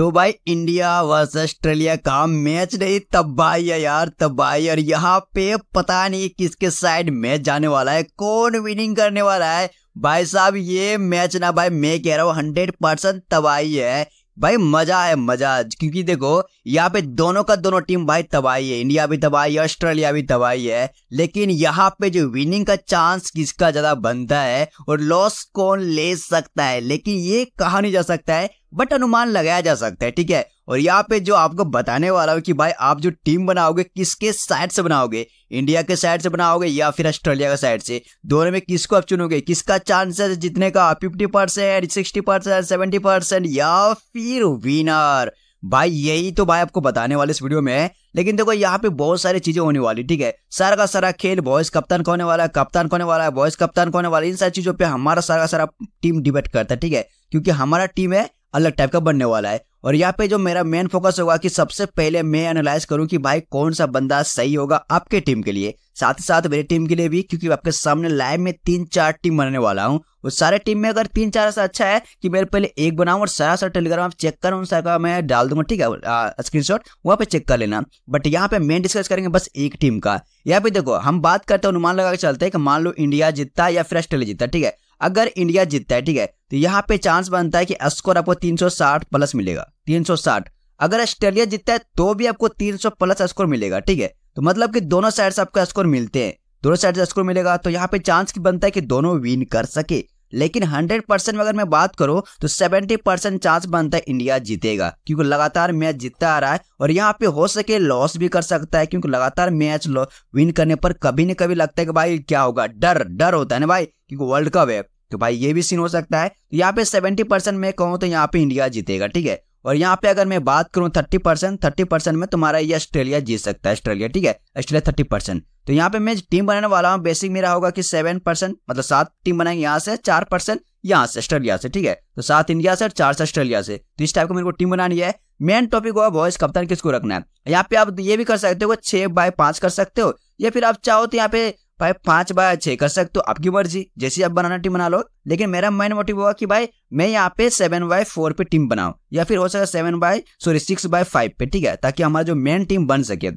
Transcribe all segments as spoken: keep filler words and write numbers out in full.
तो भाई India versus Australia का मैच नहीं तबाही है यार, तबाही। और यहाँ पे पता नहीं किसके साइड मैच जाने वाला है, कौन विनिंग करने वाला है। भाई साहब ये मैच ना भाई मैं कह रहा हूँ हंड्रेड परसेंट तबाही है भाई। मजा है मजा, क्योंकि देखो यहाँ पे दोनों का दोनों टीम भाई तबाही है, इंडिया भी तबाही है ऑस्ट्रेलिया भी तबाही है। लेकिन यहाँ पे जो विनिंग का चांस किसका ज्यादा बनता है और लॉस कौन ले सकता है, लेकिन ये कहा नहीं जा सकता है, बट अनुमान लगाया जा सकता है, ठीक है। और यहाँ पे जो आपको बताने वाला हूँ कि भाई आप जो टीम बनाओगे किसके साइड से बनाओगे, इंडिया के साइड से बनाओगे या फिर ऑस्ट्रेलिया के साइड से, दोनों में किसको आप चुनोगे, किसका चांसेस जीतने का fifty percent, sixty percent, seventy percent या फिर विनर। भाई यही तो भाई आपको बताने वाले इस वीडियो में है। लेकिन देखो यहाँ पे बहुत सारी चीजें होने वाली, ठीक है। सारा का सारा खेल बॉयज कप्तान कौन होने वाला है, कप्तान कौन होने वाला है, बॉयज कप्तान कौन होने वाला है, इन सारी चीजों पर हमारा सारा का सारा टीम डिबेट करता है, ठीक है। क्योंकि हमारा टीम है अलग टाइप का बनने वाला है। और यहाँ पे जो मेरा मेन फोकस होगा कि सबसे पहले मैं एनालाइज करूँ कि भाई कौन सा बंदा सही होगा आपके टीम के लिए, साथ ही साथ मेरी टीम के लिए भी, क्योंकि आपके सामने लाइव में तीन चार टीम बनाने वाला हूँ। उस सारे टीम में अगर तीन चार से अच्छा है कि मेरे पहले एक बनाऊँ और सारा सारा टेलीग्राम आप चेक कर उन सारा मैं डाल दूंगा, ठीक है, स्क्रीनशॉट वहाँ पे चेक कर लेना। बट यहाँ पे मेन डिस्कस करेंगे बस एक टीम का। यहाँ पे देखो हम बात करते हैं, अनुमान लगा के चलते हैं कि मान लो इंडिया जीतता है या फिर ऑस्ट्रेलिया जीतता है, ठीक है। अगर इंडिया जीतता है, ठीक है, तो यहाँ पे चांस बनता है कि स्कोर आपको तीन सौ साठ प्लस मिलेगा, तीन सौ साठ। अगर ऑस्ट्रेलिया जीतता है तो भी आपको तीन सौ प्लस स्कोर मिलेगा, ठीक है। तो मतलब कि दोनों साइड से आपका स्कोर मिलते हैं, दोनों साइड से स्कोर मिलेगा। तो यहाँ पे चांस बनता है कि दोनों विन कर सके। लेकिन हंड्रेड परसेंट में अगर मैं बात करूं तो सेवेंटी परसेंट चांस बनता है इंडिया जीतेगा, क्योंकि लगातार मैच जीतता आ रहा है। और यहाँ पे हो सके लॉस भी कर सकता है, क्योंकि लगातार मैच विन करने पर कभी न कभी लगता है कि भाई क्या होगा, डर डर होता है ना भाई, क्योंकि वर्ल्ड कप है। तो भाई ये भी सीन हो सकता है। तो यहाँ पे सेवेंटी परसेंट में कहूँ तो यहाँ पे इंडिया जीतेगा, ठीक है। और यहाँ पे अगर मैं बात करूँ थर्टी परसेंट, थर्टी परसेंट में तुम्हारा ये ऑस्ट्रेलिया जीत सकता है, ऑस्ट्रेलिया, ठीक है, ऑस्ट्रेलिया थर्टी परसेंट। तो यहाँ पे मैं टीम बनाने वाला हूँ, बेसिक मेरा होगा कि सेवन परसेंट, मतलब सात टीम बनाएंगे यहाँ से, चार परसेंट यहाँ से ऑस्ट्रेलिया से, ठीक है। तो सात इंडिया से और चार से ऑस्ट्रेलिया से। तो इस टाइप को मेरे को टीम बनानी है। मेन टॉपिक होगा बॉयज कप्तान किसको रखना है। यहाँ पे आप ये भी कर सकते हो, छः बाय पाँच कर सकते हो, या फिर आप चाहो तो यहाँ पे भाई पाँच बाय छः कर सकते हो, आपकी मर्जी, जैसी आप बनाना टीम बना लो। लेकिन मेरा मेन मोटिव हुआ कि भाई मैं यहाँ पे सेवन बाय फोर पे टीम बनाऊँ, या फिर हो सका seven by sorry six by five पे, ठीक है, ताकि हमारा जो मेन टीम बन सके।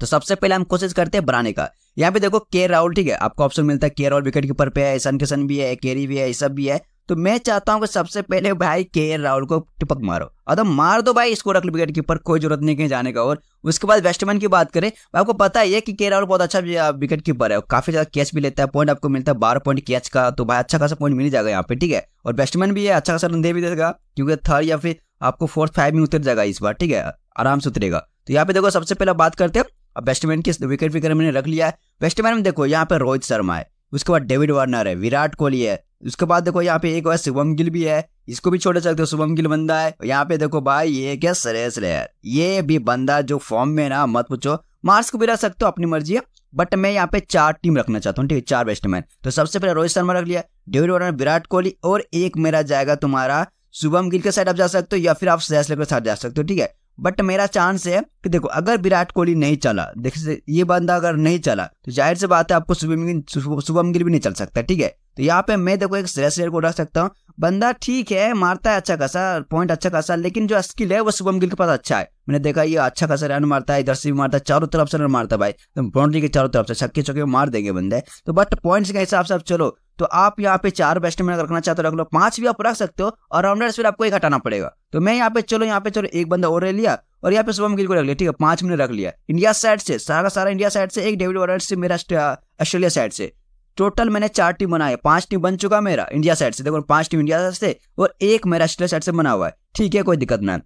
तो सबसे पहले हम कोशिश करते हैं बनाने का। यहाँ पे देखो के राहुल, ठीक है, आपको ऑप्शन मिलता है के राहुल विकेट कीपर पे है, ईशान किशन भी है, केरी भी है, ये सब भी है। तो मैं चाहता हूँ कि सबसे पहले भाई के राहुल को टिपक मारो, अदम मार दो भाई, इसको रख लो विकेट कीपर, कोई जरूरत नहीं कहीं जाने का। और उसके बाद बैट्समैन की बात करें, आपको पता ही है कि के राहुल बहुत अच्छा विकेट कीपर है, काफी ज्यादा कैच भी लेता है, पॉइंट आपको मिलता है बारह पॉइंट कैच का, तो भाई अच्छा खासा पॉइंट मिल जाएगा यहाँ पे, ठीक है। और बैट्समैन भी है, अच्छा खासा रन दे भी देगा, क्योंकि थर्ड या फिर आपको फोर्थ फाइव में उतर जाएगा इस बार, ठीक है, आराम से उतरेगा। तो यहाँ पे देखो सबसे पहले बात करते हैं, अब बैट्समैन की विकेट विकेट मैंने रख लिया है। बैट्समैन में देखो यहाँ पे रोहित शर्मा है, उसके बाद डेविड वार्नर है, विराट कोहली है, उसके बाद देखो यहाँ पे एक और शुभम गिल भी है, इसको भी छोड़ सकते हो, शुभम गिल बंदा है। यहाँ पे देखो भाई ये क्या श्रेयस अय्यर, ये भी बंदा जो फॉर्म में ना मत पूछो, मार्क्स को भी रख सकते हो, अपनी मर्जी है। बट मैं यहाँ पे चार टीम रखना चाहता हूँ, ठीक है, चार बैट्समैन। तो सबसे पहले रोहित शर्मा रख लिया, डेविड वार्नर, विराट कोहली, और एक मेरा जाएगा तुम्हारा शुभम गिल के साथ आप जा सकते हो, या फिर आप श्रेयस अय्यर के साथ जा सकते हो, ठीक है। बट मेरा चांस है कि देखो अगर विराट कोहली नहीं चला, देखिए ये बंदा अगर नहीं चला तो जाहिर सी बात है आपको शुभम गिल शुभम गिल भी नहीं चल सकता, ठीक है। तो यहाँ पे मैं देखो एक श्रेयस अय्यर को रख सकता हूँ, बंदा ठीक है, मारता है अच्छा खासा, पॉइंट अच्छा खासा, लेकिन जो स्किल है वो शुभम गिल के पास अच्छा है। मैंने देखा ये अच्छा खासा रन मारता है, इधर से भी मारता है, चारों तरफ से रन मारता है भाई, तो बाउंड्री के चारों तरफ से छक्के चौके मार देंगे बंदे। तो बट पॉइंट्स के हिसाब से आप चलो तो आप यहाँ पे चार बैट्समैन रखना चाहते हो रख लो, पांच भी आप रख सकते हो, और ऑलराउंडर्स फिर आपको एक हटाना पड़ेगा। तो मैं यहाँ पे चलो यहाँ पे चलो एक बंदा और ले लिया, और यहाँ पे शुभम गिल को रख लिया, ठीक है, पांच मैंने रख लिया। इंडिया साइड से सारा सारा इंडिया साइड से, एक डेविड वार्नर से, मेरा ऑस्ट्रेलिया साइड से, टोटल मैंने चार टीम बनाए, पांच टीम बन चुका मेरा इंडिया साइड से, देखो पांच टीम इंडिया साइड से और एक मेरा ऑस्ट्रेलिया साइड से बना हुआ है, ठीक है, कोई दिक्कत ना।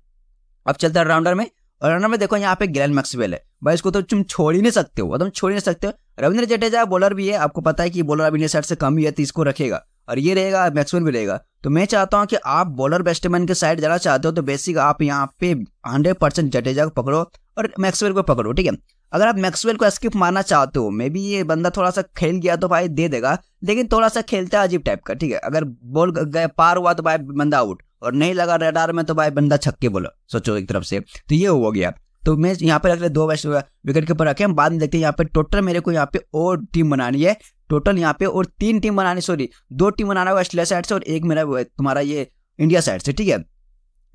अब चलते हैं ऑलराउंडर में। ऑलराउंडर में देखो यहाँ पे ग्लेन मैक्सवेल है, भाई इसको तो तुम छोड़ ही नहीं सकते हो, तुम छोड़ ही नहीं सकते हो। रविंद्र जडेजा बॉलर भी है, आपको पता है कि बॉलर अब इंडिया साइड से कम ही है, तो इसको रखेगा, और ये रहेगा मैक्सवेल भी रहेगा। तो मैं चाहता हूँ कि आप बॉलर बैट्समैन के साइड जाना चाहते हो तो बेसिक आप यहाँ पे हंड्रेड परसेंट जडेजा को पकड़ो और मैक्सवेल को पकड़ो, ठीक है। अगर आप मैक्सवेल को स्किप मारना चाहते हो, मे बी ये बंदा थोड़ा सा खेल गया तो भाई दे देगा, लेकिन थोड़ा सा खेलता है अजीब टाइप का, ठीक है। अगर बॉल गए पार हुआ तो भाई बंदा आउट, और नहीं लगा रडार में तो भाई बंदा छक्के बोला, सोचो एक तरफ से। तो ये हो गया, तो मैं यहाँ पे रख ले दो बैट्स विकेट के ऊपर रखे, हम बाद में देखते हैं। यहाँ पे टोटल मेरे को यहाँ पे और टीम बनानी है, टोटल यहाँ पे और तीन टीम बनानी सॉरी दो टीम बनाना होगा ऑस्ट्रेलिया साइड से और एक मेरा तुम्हारा ये इंडिया साइड से, ठीक है।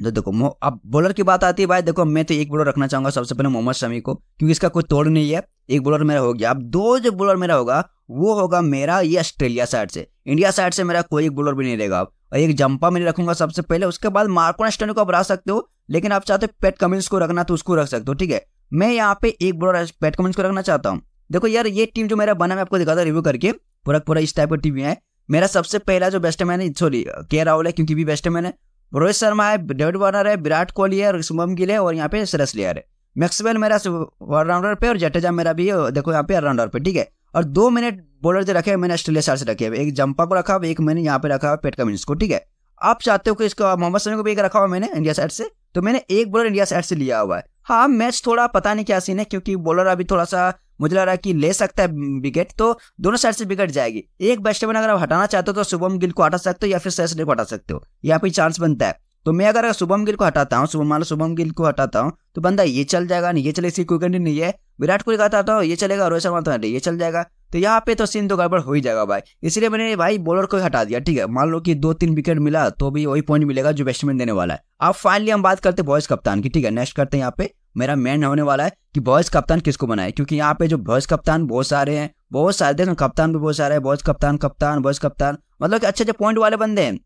तो देखो अब बॉलर की बात आती है भाई, देखो मैं तो एक बॉलर रखना चाहूंगा सबसे पहले मोहम्मद शमी को, क्योंकि इसका कोई तोड़ नहीं है। एक बॉलर मेरा हो गया। अब दो जो बॉलर मेरा होगा वो होगा मेरा ये ऑस्ट्रेलिया साइड से, इंडिया साइड से मेरा कोई एक बॉलर भी नहीं रहेगा। और एक जंपा मैंने रखूंगा सबसे पहले, उसके बाद मार्को स्टैन को आप रख सकते हो, लेकिन आप चाहते हो पैट कमिंस को रखना तो उसको रख सकते हो। ठीक है, मैं यहाँ पे एक बॉलर पैट कमिंस को रखना चाहता हूँ। देखो यार ये टीम जो मेरा बना मैं आपको दिखाता रिव्यू करके, पूरा पूरा इस टाइप की टीम है। मेरा सबसे पहला जो बैट्समैन है सॉरी के राहुल है, क्योंकि भी बैट्समैन है, रोहित शर्मा है, डेविड वार्नर है, विराट कोहली है, शुभम गिल है और यहाँ पे सरस लियार है। मैक्सवेल मेरा ऑलराउंडर पे और जडेजा मेरा भी है, देखो यहाँ पे ऑलराउंडर पे। ठीक है, और दो मिनट बॉलर जो रखे मैंने ऑस्ट्रेलिया साइड से रखे हैं, एक जंपा को रखा, एक मैंने यहाँ पे रखा पैट कमिंस को। ठीक है, आप चाहते हो कि इसका मोहम्मद शमी को भी एक रखा हुआ मैंने इंडिया साइड से, तो मैंने एक बॉलर इंडिया साइड से लिया हुआ है। हाँ मैच थोड़ा पता नहीं क्या सीन है, क्योंकि बॉलर अभी थोड़ा सा मुझे लग रहा है कि ले सकता है विकेट, तो दोनों साइड से विकेट जाएगी। एक बैट्समैन अगर आप हटाना चाहते हो तो शुभम गिल को हटा सकते हो या फिर सहस्त्र को हटा सकते हो, यहाँ पे चांस बनता है। तो मैं अगर शुभम गिल को हटाता हूँ, मान लो शुभम गिल को हटाता हूँ तो बंदा ये चल जाएगा नहीं, ये चले, इसकी कोई गंडी नहीं है। विराट कोहली का हटाता हूँ ये चलेगा, रोहित शर्मा तो ये चल जाएगा, तो यहाँ पे तो सीन तो गड़बड़ हो ही जाएगा भाई, इसलिए मैंने भाई बॉलर को हटा दिया। ठीक है, मान लो कि दो तीन विकेट मिला तो भी वही पॉइंट मिलेगा जो बैट्समैन देने वाला है। अब फाइनली हम बात करते हैं बॉयज कप्तान की। ठीक है, नेक्स्ट करते हैं यहाँ पे मेरा मेन होने वाला है कि बॉयज कप्तान किसको बनाए, क्योंकि यहाँ पे जो बॉयज कप्तान बहुत सारे हैं, बहुत सारे देखो कप्तान भी बहुत सारे हैं, बॉयज कप्तान कप्तान बॉयज कप्तान, मतलब कि अच्छे अच्छे पॉइंट वाले बंदे हैं,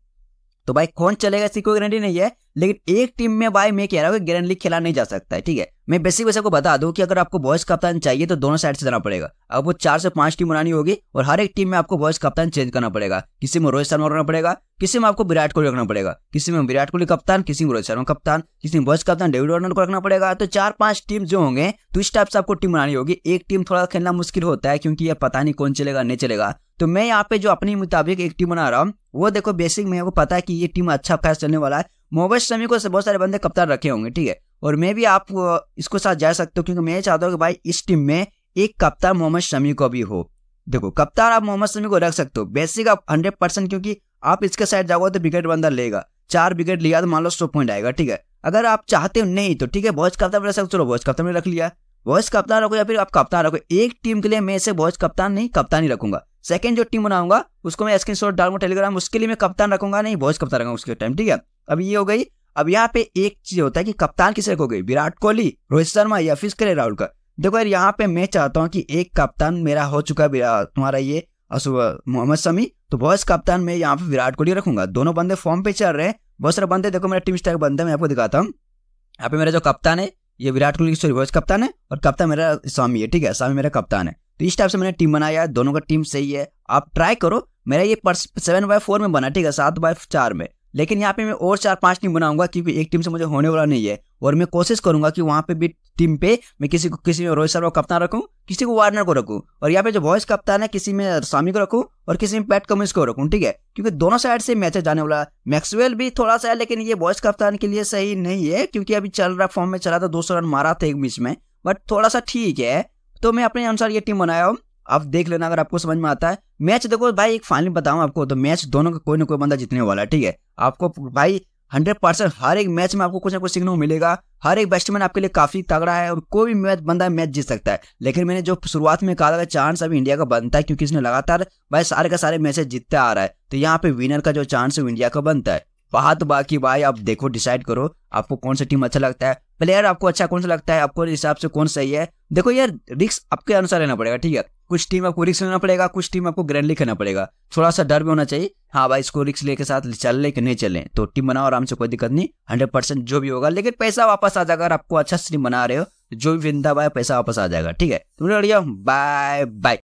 तो भाई कौन चलेगा इसकी कोई गारंटी नहीं है। लेकिन एक टीम में भाई मैं कह रहा हूँ कि गारंटी खेला नहीं जा सकता है। ठीक है, मैं बेसिक वैसे को बता दूं कि अगर आपको बॉयज कप्तान चाहिए तो दोनों साइड से जाना पड़ेगा। अब वो चार से पांच टीम बनानी होगी और हर एक टीम में आपको बॉयज कप्तान चेंज करना पड़ेगा। किसी में रोहित शर्मा रखना पड़ेगा, किसी में आपको विराट कोहली रखना पड़ेगा, किसी में विराट कोहली कप्तान, किसी में रोहित शर्मा कप्तान, किसी में बॉयज कप्तान डेविड वार्नर को रखना पड़ेगा। तो चार पांच टीम जो होंगे तो इस टाइप से आपको टीम बनानी होगी। एक टीम थोड़ा खेलना मुश्किल होता है क्योंकि ये पता नहीं कौन चलेगा नहीं चलेगा। तो मैं यहाँ पे जो अपने मुताबिक एक टीम बना रहा हूँ, वो देखो बेसिक मेरे को पता है कि ये टीम अच्छा खास चलने वाला है। मोहम्मद शमी को बहुत सारे बंदे कप्तान रखे होंगे। ठीक है, और मैं भी आप इसको साथ जा सकते हो, क्योंकि मैं चाहता हूँ कि भाई इस टीम में एक कप्तान मोहम्मद शमी को भी हो। देखो कप्तान आप मोहम्मद शमी को रख सकते हो बेसिक आप हंड्रेड परसेंट, क्योंकि आप इसके साइड जाओगे तो विकेट बंदा लेगा, चार विकेट लिया तो मान लो सौ पॉइंट आएगा। ठीक है, अगर आप चाहते हो नहीं तो ठीक है बॉयज कप्तान रख सकते हो, बॉयज कप्तान में रख लिया, बॉयज कप्तान रखो या फिर आप कप्तान रखो। एक टीम के लिए मैं इसे बॉयज कप्तान नहीं कप्तान ही रखूंगा। सेकंड जो टीम बनाऊंगा उसको मैं स्क्रीन शॉट डालूंगा टेलीग्राम, उसके लिए मैं कप्तान रखूंगा नहीं बॉयज कप्तान रखूंगा उसके टाइम। ठीक है, अब ये हो गई। अब यहाँ पे एक चीज होता है कि कप्तान किसे रखोगे, विराट कोहली, रोहित शर्मा या फिर के राहुल का। देखो यार यहाँ पे मैं चाहता हूँ कि एक कप्तान मेरा हो चुका है तुम्हारा ये मोहम्मद शमी, तो बॉयज कप्तान में यहाँ पे विराट कोहली रखूंगा। दोनों बंदे फॉर्म पे चल रहे हैं, बहुत सारे बंदे देखो मेरा टीम स्टाइल बंदा मैं आपको दिखाता हूँ। यहाँ पे मेरा जो कप्तान है ये विराट कोहली सॉरी बॉयज कप्तान है और कप्तान मेरा शमी है। ठीक है, शमी मेरा कप्तान है, तो इस टाइप से मैंने टीम बनाया, दोनों का टीम सही है। आप ट्राई करो, मेरा ये सेवन बाय फोर में बना, ठीक है सात बाय चार में, लेकिन यहाँ पे मैं और चार पांच टीम बनाऊंगा क्योंकि एक टीम से मुझे होने वाला नहीं है। और मैं कोशिश करूंगा कि वहाँ पे भी टीम पे मैं किसी को किसी में रोहित शर्मा को कप्तान रखूँ, किसी को वार्नर को रखूँ, और यहाँ पे जो बॉयज कप्तान है किसी में शमी को रखूँ और किसी में पैट कमिंस को रखूँ। ठीक है, क्योंकि दोनों साइड से मैच जाने वाला है। मैक्सवेल भी थोड़ा सा है, लेकिन ये बॉयज कप्तान के लिए सही नहीं है क्योंकि अभी चल रहा फॉर्म में चला था, दो सौ रन मारा था एक बीच में, बट थोड़ा सा ठीक है। तो मैं अपने अनुसार ये टीम बनाया हूँ, आप देख लेना अगर आपको समझ में आता है। मैच देखो भाई एक फाइनल बताऊं आपको, तो मैच दोनों का कोई ना कोई बंदा जीतने वाला है। ठीक है, आपको भाई हंड्रेड परसेंट हर एक मैच में आपको कुछ ना कुछ सीखने को मिलेगा। हर एक बैट्समैन आपके लिए काफी तगड़ा है और कोई भी मैच बंदा मैच जीत सकता है। लेकिन मैंने जो शुरुआत में कहा था चांस अभी इंडिया का बनता है, क्योंकि इसने लगातार भाई सारे का सारे मैचेस जीतता आ रहा है, तो यहाँ पे विनर का जो चांस है इंडिया का बनता है। बात बाकी भाई आप देखो डिसाइड करो आपको कौन सा टीम अच्छा लगता है, प्लेयर आपको अच्छा कौन सा लगता है, आपको हिसाब से कौन सही है। देखो यार रिस्क आपके अनुसार लेना पड़ेगा। ठीक है, कुछ टीम आपको रिस्क लेना पड़ेगा, कुछ टीम आपको ग्रैंडली खेलना पड़ेगा, थोड़ा सा डर भी होना चाहिए। हाँ भाई इसको रिस्क लेके साथ चल कि नहीं चले, तो टीम बनाओ आराम से, कोई दिक्कत नहीं, हंड्रेड परसेंट जो भी होगा लेकिन पैसा वापस आ जाएगा। अगर आपको अच्छा टीम बना रहे हो जो भी विंदा भाई पैसा वापस आ जाएगा। ठीक है, तुम बढ़िया, बाय बाय।